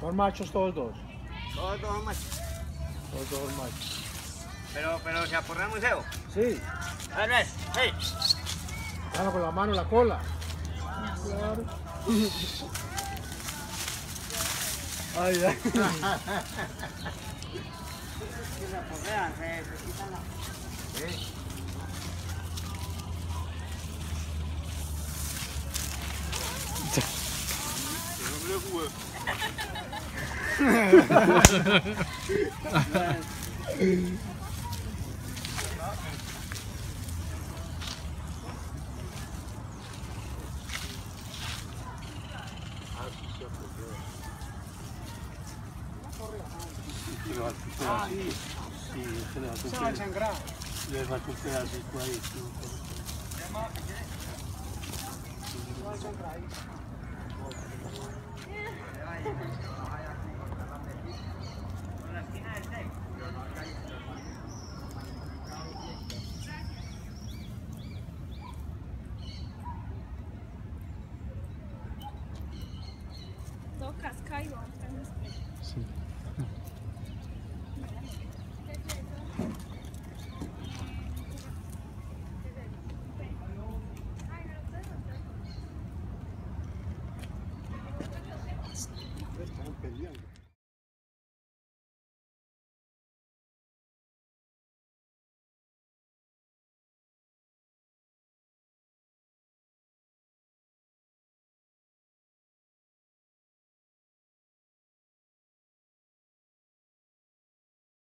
Son machos todos dos. Todos dos machos. Todos dos machos. Pero se aporrea el museo. Sí. A ver, hey. Claro, con la mano, la cola. Claro. Ay, ay. Se aporrean, se quitan la. Sí. Están peleando.